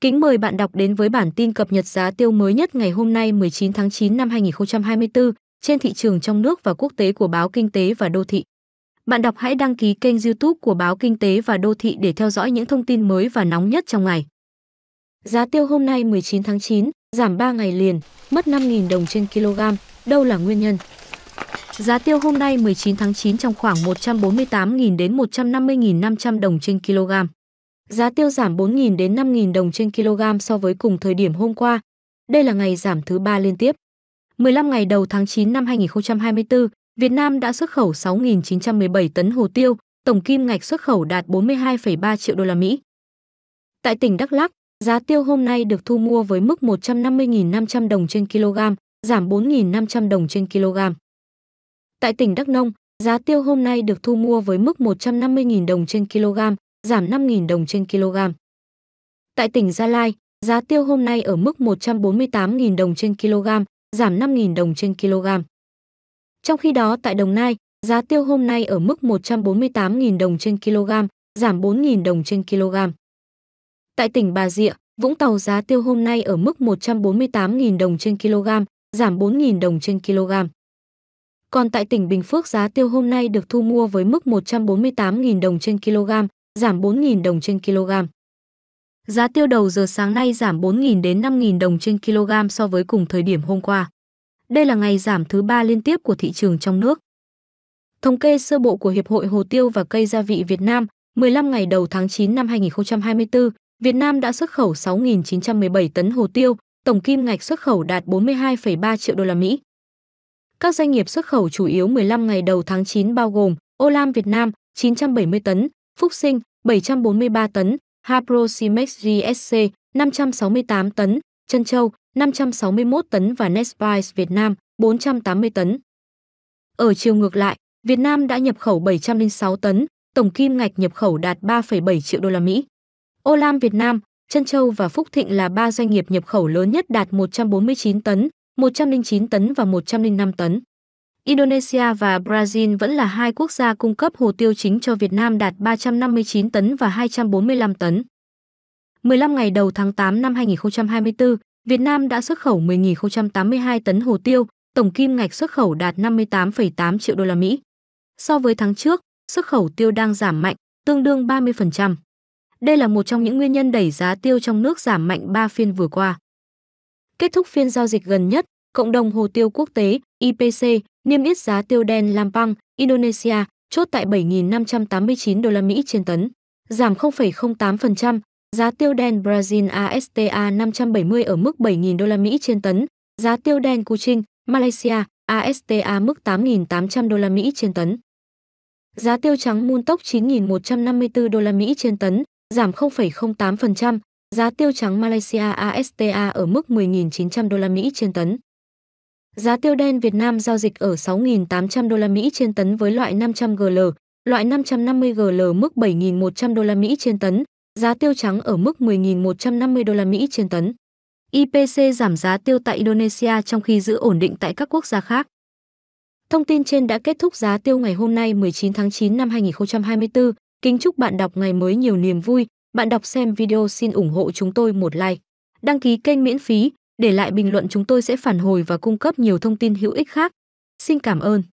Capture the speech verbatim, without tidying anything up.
Kính mời bạn đọc đến với bản tin cập nhật giá tiêu mới nhất ngày hôm nay mười chín tháng chín năm hai nghìn không trăm hai mươi tư trên thị trường trong nước và quốc tế của Báo Kinh tế và Đô thị. Bạn đọc hãy đăng ký kênh YouTube của Báo Kinh tế và Đô thị để theo dõi những thông tin mới và nóng nhất trong ngày. Giá tiêu hôm nay mười chín tháng chín giảm ba ngày liền, mất năm nghìn đồng trên kg, đâu là nguyên nhân? Giá tiêu hôm nay mười chín tháng chín trong khoảng một trăm bốn mươi tám nghìn đến một trăm năm mươi nghìn năm trăm đồng trên kg. Giá tiêu giảm bốn nghìn đến năm nghìn đồng trên kg so với cùng thời điểm hôm qua. Đây là ngày giảm thứ ba liên tiếp. mười lăm ngày đầu tháng chín năm hai nghìn không trăm hai mươi tư, Việt Nam đã xuất khẩu sáu nghìn chín trăm mười bảy tấn hồ tiêu, tổng kim ngạch xuất khẩu đạt bốn mươi hai phẩy ba triệu đô la Mỹ. Tại tỉnh Đắk Lắk, giá tiêu hôm nay được thu mua với mức một trăm năm mươi nghìn năm trăm đồng trên kg, giảm bốn nghìn năm trăm đồng trên kg. Tại tỉnh Đắk Nông, giá tiêu hôm nay được thu mua với mức một trăm năm mươi nghìn đồng trên kg, giảm năm nghìn đồng trên kg. Tại tỉnh Gia Lai, giá tiêu hôm nay ở mức một trăm bốn mươi tám nghìn đồng trên kg, giảm năm nghìn đồng trên kg. Trong khi đó tại Đồng Nai, giá tiêu hôm nay ở mức một trăm bốn mươi tám nghìn đồng trên kg, giảm bốn nghìn đồng trên kg. Tại tỉnh Bà Rịa, Vũng Tàu giá tiêu hôm nay ở mức một trăm bốn mươi tám nghìn đồng trên kg, giảm bốn nghìn đồng trên kg. Còn tại tỉnh Bình Phước giá tiêu hôm nay được thu mua với mức một trăm bốn mươi tám nghìn đồng trên kg, giảm bốn nghìn đồng trên kg. Giá tiêu đầu giờ sáng nay giảm bốn nghìn đến năm nghìn đồng trên kg so với cùng thời điểm hôm qua. Đây là ngày giảm thứ ba liên tiếp của thị trường trong nước. Thống kê sơ bộ của Hiệp hội hồ tiêu và cây gia vị Việt Nam, mười lăm ngày đầu tháng chín năm hai nghìn không trăm hai mươi tư, Việt Nam đã xuất khẩu sáu nghìn chín trăm mười bảy tấn hồ tiêu, tổng kim ngạch xuất khẩu đạt bốn mươi hai phẩy ba triệu đô la Mỹ. Các doanh nghiệp xuất khẩu chủ yếu mười lăm ngày đầu tháng chín bao gồm Olam Việt Nam chín trăm bảy mươi tấn, Phúc Sinh bảy trăm bốn mươi ba tấn, Hapro Cimex giê ét xê năm trăm sáu mươi tám tấn, Trân Châu năm trăm sáu mươi mốt tấn và Nestspice Việt Nam bốn trăm tám mươi tấn. Ở chiều ngược lại, Việt Nam đã nhập khẩu bảy trăm lẻ sáu tấn, tổng kim ngạch nhập khẩu đạt ba phẩy bảy triệu đô la Mỹ. Olam Việt Nam, Trân Châu và Phúc Thịnh là ba doanh nghiệp nhập khẩu lớn nhất đạt một trăm bốn mươi chín tấn, một trăm lẻ chín tấn và một trăm lẻ năm tấn. Indonesia và Brazil vẫn là hai quốc gia cung cấp hồ tiêu chính cho Việt Nam đạt ba trăm năm mươi chín tấn và hai trăm bốn mươi lăm tấn. mười lăm ngày đầu tháng tám năm hai nghìn không trăm hai mươi tư, Việt Nam đã xuất khẩu mười nghìn không trăm tám mươi hai tấn hồ tiêu, tổng kim ngạch xuất khẩu đạt năm mươi tám phẩy tám triệu đô la Mỹ. So với tháng trước, xuất khẩu tiêu đang giảm mạnh, tương đương ba mươi phần trăm. Đây là một trong những nguyên nhân đẩy giá tiêu trong nước giảm mạnh ba phiên vừa qua. Kết thúc phiên giao dịch gần nhất, Cộng đồng Hồ tiêu Quốc tế I P C niêm yết giá tiêu đen Lampung, Indonesia chốt tại bảy nghìn năm trăm tám mươi chín đô la Mỹ trên tấn, giảm không phẩy không tám phần trăm, giá tiêu đen Brazil a ét ta năm trăm bảy mươi ở mức bảy nghìn đô la Mỹ trên tấn, giá tiêu đen Kuching, Malaysia a ét ta mức tám nghìn tám trăm đô la Mỹ trên tấn. Giá tiêu trắng Muntok chín nghìn một trăm năm mươi tư đô la Mỹ trên tấn, giảm không phẩy không tám phần trăm. Giá tiêu trắng Malaysia a ét ta ở mức mười nghìn chín trăm đô la Mỹ trên tấn. Giá tiêu đen Việt Nam giao dịch ở sáu nghìn tám trăm đô la Mỹ trên tấn với loại năm trăm gờ lờ, loại năm trăm năm mươi gờ lờ mức bảy nghìn một trăm đô la Mỹ trên tấn, giá tiêu trắng ở mức mười nghìn một trăm năm mươi đô la Mỹ trên tấn. i pê xê giảm giá tiêu tại Indonesia trong khi giữ ổn định tại các quốc gia khác. Thông tin trên đã kết thúc giá tiêu ngày hôm nay mười chín tháng chín năm hai nghìn không trăm hai mươi tư. Kính chúc bạn đọc ngày mới nhiều niềm vui. Bạn đọc xem video xin ủng hộ chúng tôi một like, đăng ký kênh miễn phí, để lại bình luận chúng tôi sẽ phản hồi và cung cấp nhiều thông tin hữu ích khác. Xin cảm ơn.